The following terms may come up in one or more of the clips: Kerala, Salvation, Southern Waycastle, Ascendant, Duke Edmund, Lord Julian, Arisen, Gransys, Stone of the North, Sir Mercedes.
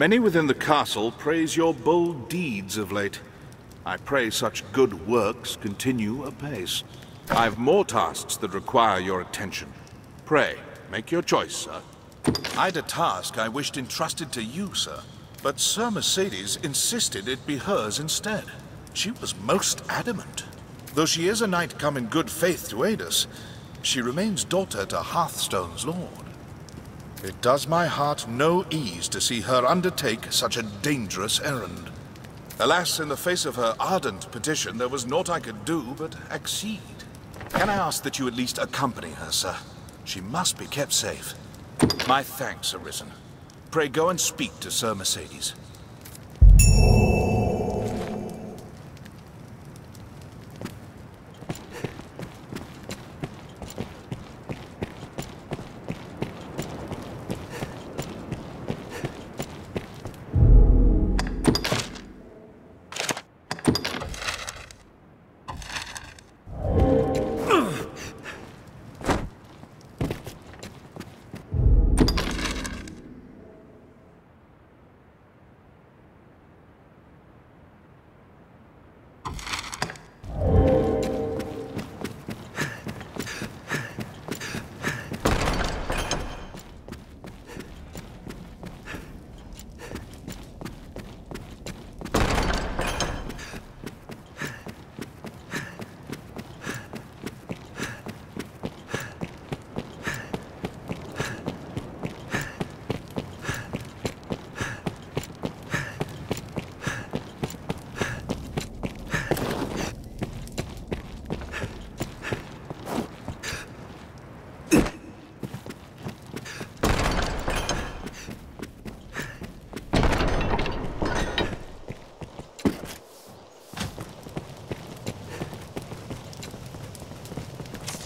Many within the castle praise your bold deeds of late. I pray such good works continue apace. I've more tasks that require your attention. Pray, make your choice, sir. I'd a task I wished entrusted to you, sir, but Sir Mercedes insisted it be hers instead. She was most adamant. Though she is a knight come in good faith to aid us, she remains daughter to Hearthstone's lord. It does my heart no ease to see her undertake such a dangerous errand. Alas, in the face of her ardent petition, there was naught I could do but accede. Can I ask that you at least accompany her, sir? She must be kept safe. My thanks, Arisen. Pray go and speak to Sir Mercedes.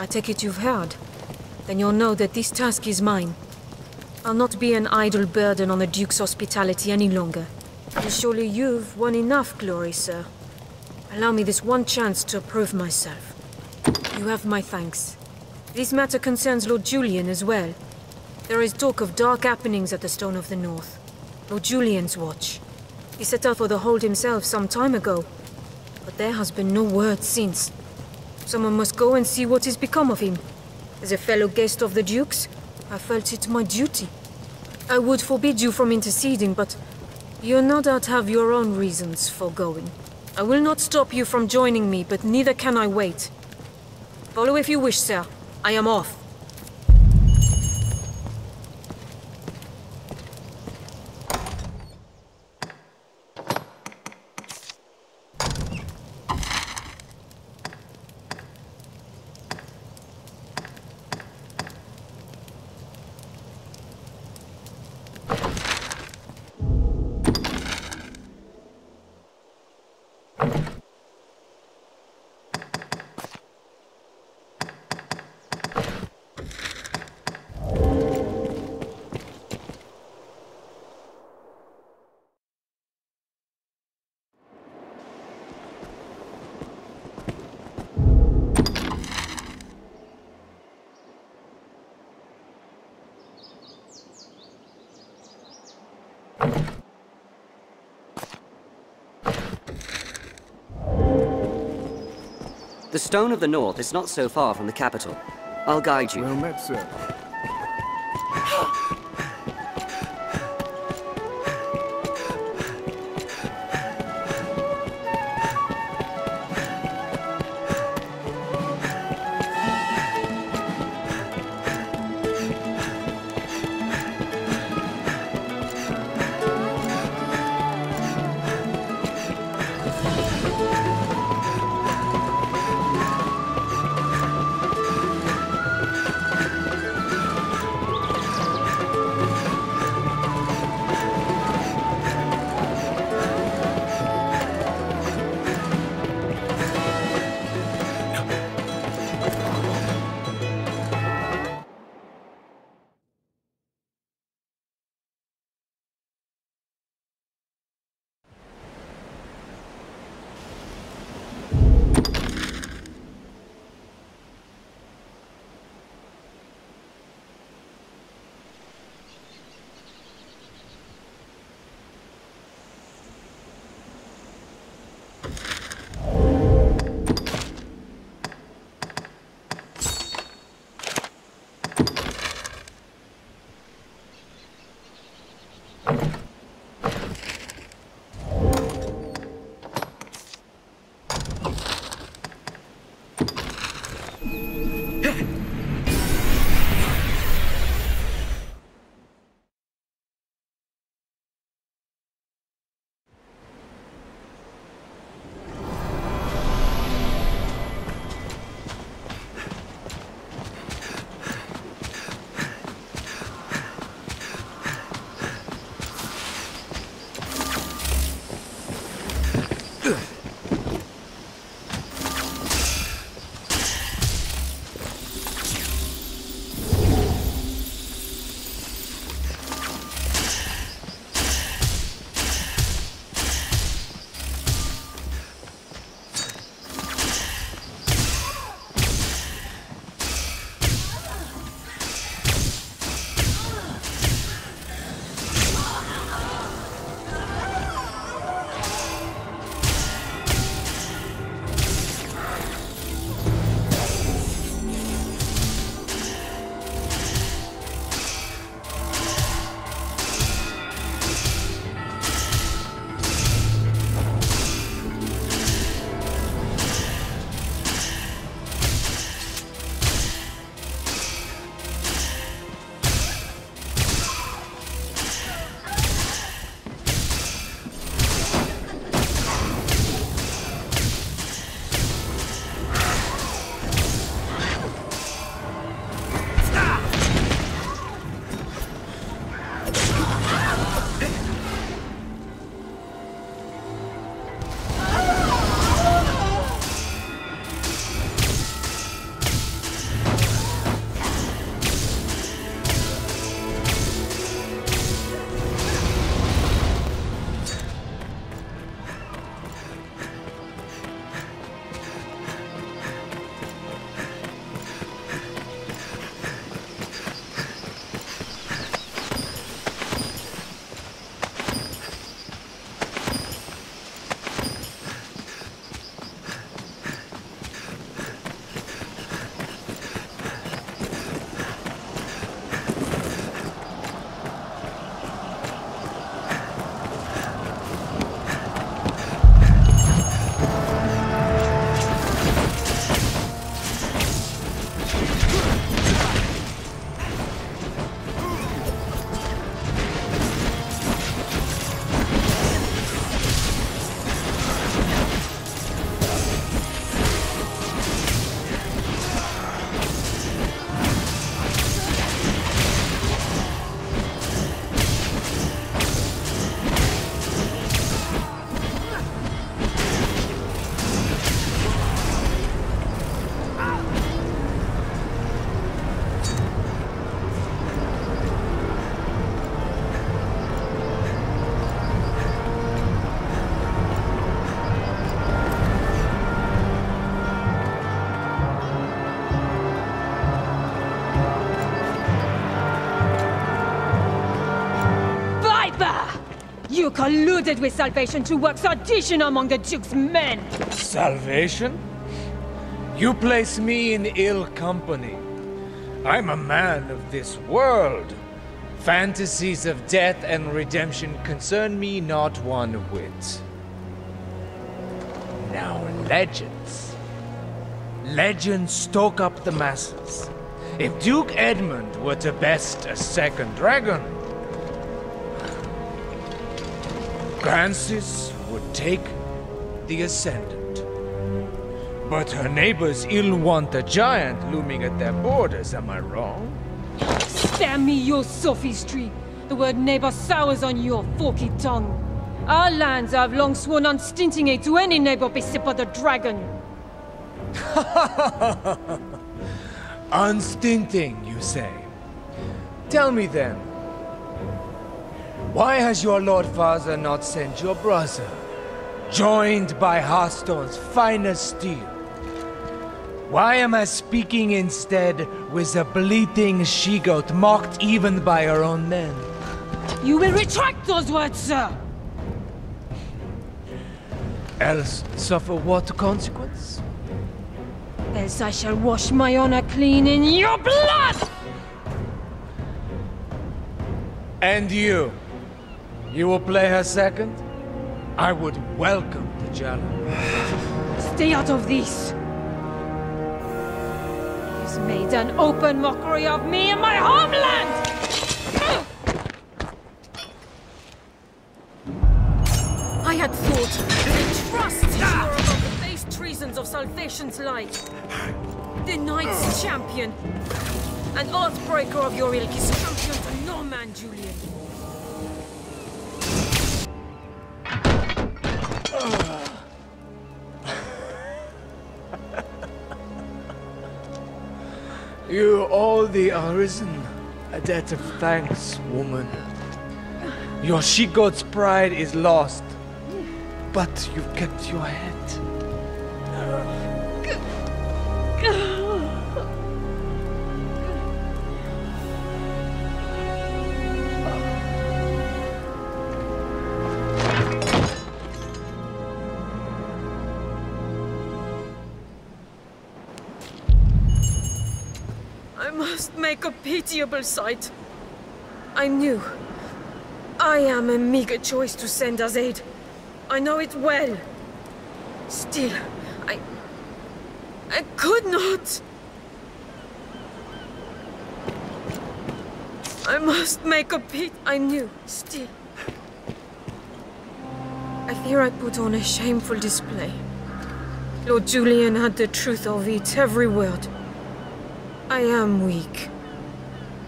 I take it you've heard. Then you'll know that this task is mine. I'll not be an idle burden on the Duke's hospitality any longer. And surely you've won enough glory, sir. Allow me this one chance to prove myself. You have my thanks. This matter concerns Lord Julian as well. There is talk of dark happenings at the Stone of the North. Lord Julian's watch. He set out for the hold himself some time ago, but there has been no word since. Someone must go and see what has become of him. As a fellow guest of the Duke's, I felt it my duty. I would forbid you from interceding, but you no doubt have your own reasons for going. I will not stop you from joining me, but neither can I wait. Follow if you wish, sir. I am off. The Stone of the North is not so far from the capital. I'll guide you. Well met, sir. Colluded with Salvation to work sedition among the Duke's men! Salvation? You place me in ill company. I'm a man of this world. Fantasies of death and redemption concern me not one whit. Now legends. Legends stoke up the masses. If Duke Edmund were to best a second dragon, Gransys would take the Ascendant. But her neighbors ill want a giant looming at their borders, am I wrong? Spare me your sophistry! The word neighbor sours on your forky tongue. Our lands I have long sworn unstintingly to any neighbor beset by the dragon. Unstinting, you say? Tell me then, why has your Lord Father not sent your brother, joined by Hearthstone's finest steel? Why am I speaking instead with a bleating she-goat, mocked even by her own men? You will retract those words, sir! Else suffer what consequence? Else I shall wash my honor clean in your blood! And you? You will play her second? I would welcome the challenge. Stay out of this! He's made an open mockery of me and my homeland! I had thought, they trust you were about the base treasons of Salvation's light. The Knight's champion, an oathbreaker of your ilk, is champion for no man, Julian. You all the Arisen, a debt of thanks, woman. Your she-god's pride is lost, but you've kept your head. Make a pitiable sight. I knew. I am a meager choice to send as aid. I know it well. Still, I could not. I must make a pit. I knew. Still, I fear I put on a shameful display. Lord Julian had the truth of it, every word. I am weak.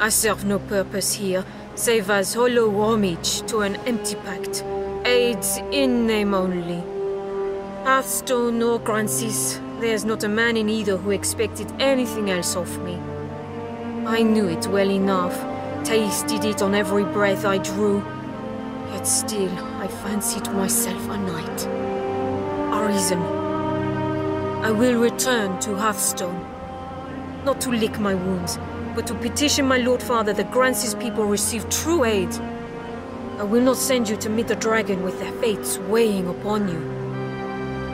I serve no purpose here, save as hollow homage to an empty pact. Aids in name only. Hearthstone or Gransys, there's not a man in either who expected anything else of me. I knew it well enough, tasted it on every breath I drew, yet still I fancied myself a knight. Arisen, I will return to Hearthstone. Not to lick my wounds, but to petition my Lord Father that Gransys people receive true aid. I will not send you to meet the dragon with their fates weighing upon you.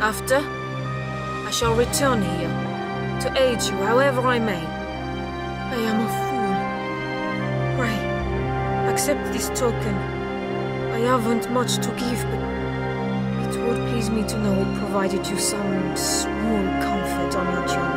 After, I shall return here, to aid you however I may. I am a fool. Pray, accept this token. I haven't much to give, but it would please me to know it provided you some small comfort on your journey.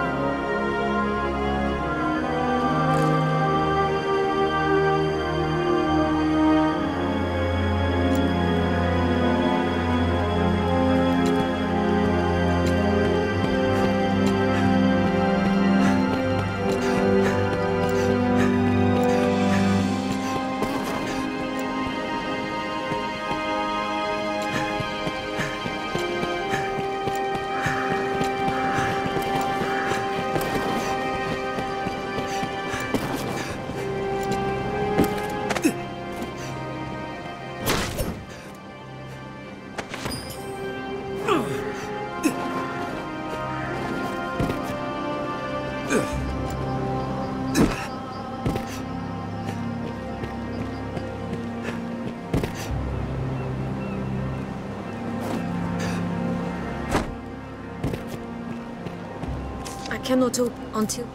I cannot hope until...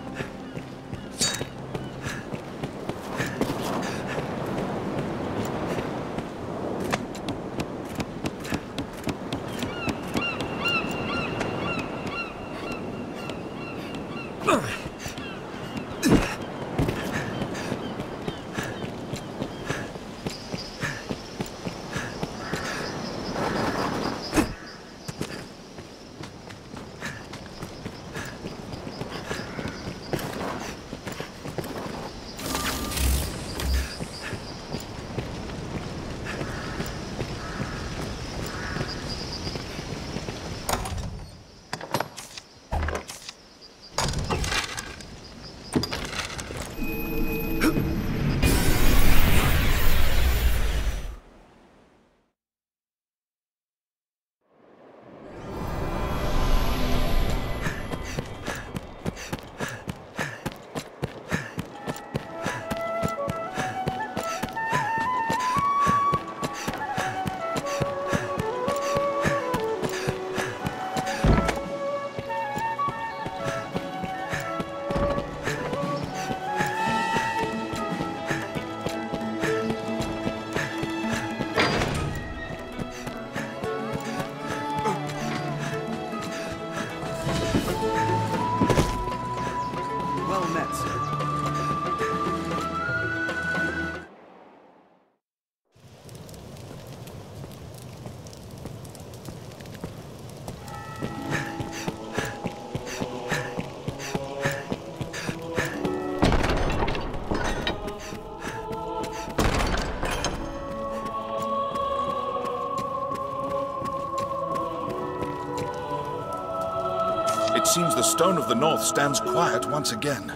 It seems the Stone of the North stands quiet once again.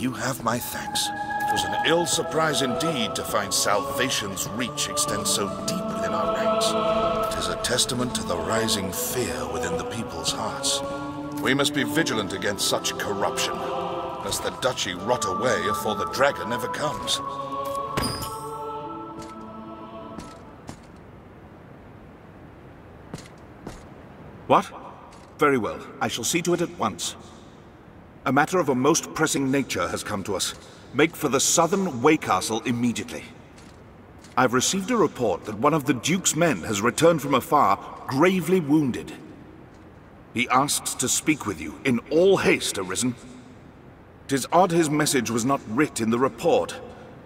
You have my thanks. It was an ill surprise indeed to find Salvation's reach extends so deep within our ranks. It is a testament to the rising fear within the people's hearts. We must be vigilant against such corruption, lest the duchy rot away afore the dragon ever comes. What? Very well. I shall see to it at once. A matter of a most pressing nature has come to us. Make for the Southern Waycastle immediately. I've received a report that one of the Duke's men has returned from afar, gravely wounded. He asks to speak with you, in all haste, Arisen. 'Tis odd his message was not writ in the report.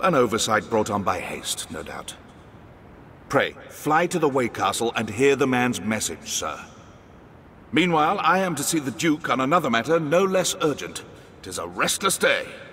An oversight brought on by haste, no doubt. Pray, fly to the Waycastle and hear the man's message, sir. Meanwhile, I am to see the Duke on another matter no less urgent. 'Tis a restless day.